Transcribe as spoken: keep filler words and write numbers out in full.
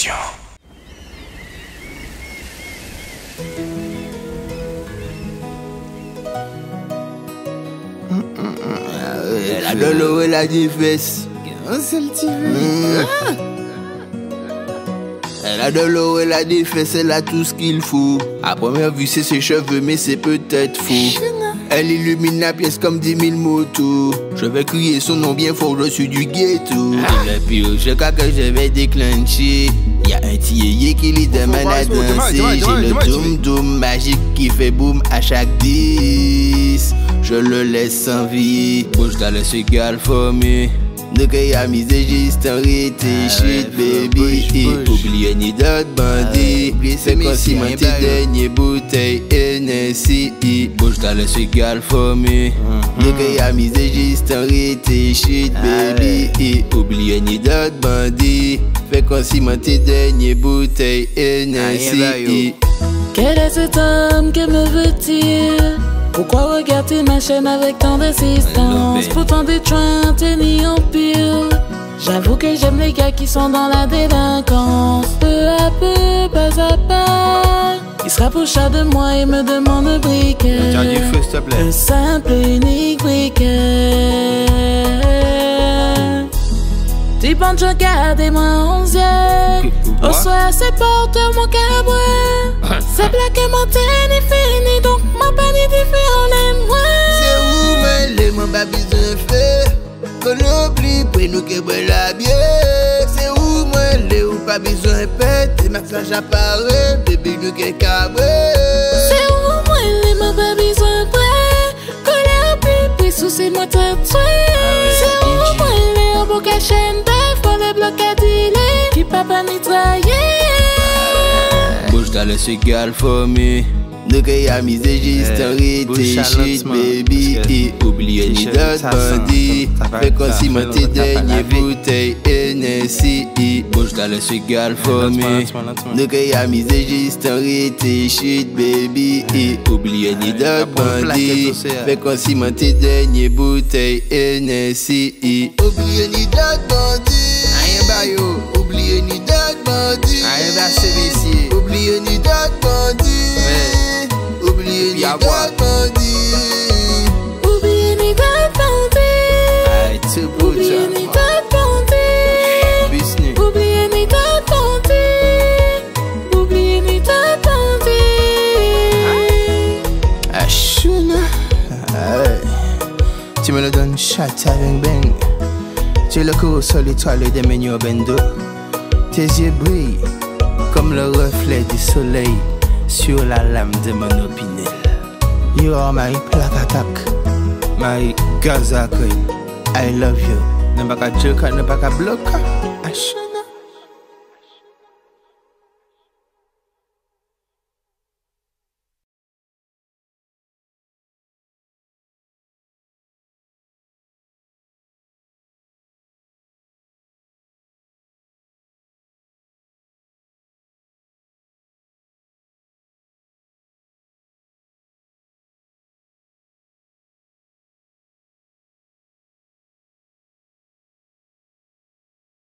destruction. La lolo et la divesse. Un seul T V. Elle a de l'eau, elle a des fesses, elle a tout ce qu'il faut. À première vue, c'est ses cheveux, mais c'est peut-être faux. Elle illumine la pièce comme dix mille motos. Je vais crier son nom bien fort, je suis du ghetto. Le pioche cas que je vais déclencher. Y'a un tiyé qui les demande à danser. J'ai le doum-doum magique qui fait boum à chaque dix. Je le laisse en vie. Bouge dans le cigale formé. Donc y'a misé juste en rété, shit baby. Oubliez ni dot bandit. C'est comme si mon t'es dernier bouteille N S I. Bouge dans le cigale formé. Donc y'a misé juste en rété, shit baby. Oubliez ni dot bandit. Fait comme si mon t'es dernier bouteille N S I. Quel est cet homme que me veut-il? Pourquoi regarder ma chaîne avec tant d'insistance? Pourtant détruinte et ni en pire. J'avoue que j'aime les gars qui sont dans la délinquance. Peu à peu, pas à pas, ils se rapprochent de moi et me demandent de briquet. Un simple et unique briquet. Dis bon, je garde et moi onzième. Au soir, c'est porte mon cabouin. C'est plaqué mon tennis fini, donc ma panier différent les moi. C'est où, mais les mon babis de feu. Qu'on oublie, pour nous que la bière. C'est où, mais les ou pas besoin de pète. Et ma flash apparaît, bébé, nous qu'est cabré. C'est où, mais les mon babis de prêt. Qu'on oublie, pour souci, moi t'as tué. C'est où, mais les ou pour cacher une def. Pour le bloc à dealer. Qui papa ni trahi. Bouge dans le cigale formé. Donc y'a misé juste en rété, shit baby. Et oubliez ni dot bandit. Fait comme si mon t'es dernier bouteille N S I. Bouge dans le cigale formé. Donc y'a misé juste en rété, shit baby. Et oubliez ni dot bandit. Fait comme si mon t'es dernier bouteille N S I. Oubliez ni dot bandit. Oubliez ni dot bandit. Oubliez ni dot bandit. Oubliez ni dot bandit. Oubliez ni dot bandit. Oubliez ni dot bandit. Oubliez ni dot bandit. Oubliez ni dot bandit. Ashuna, tu me le donnes chat avec bang. Tu le cours sur l'étoile des menus bendo. Tes yeux brillent comme le reflet du soleil sur la lame de mon opinel. You are my plaque attaque, my Gaza queen. I love you. Ne pas qu'à joke, ne pas qu'à bloquer.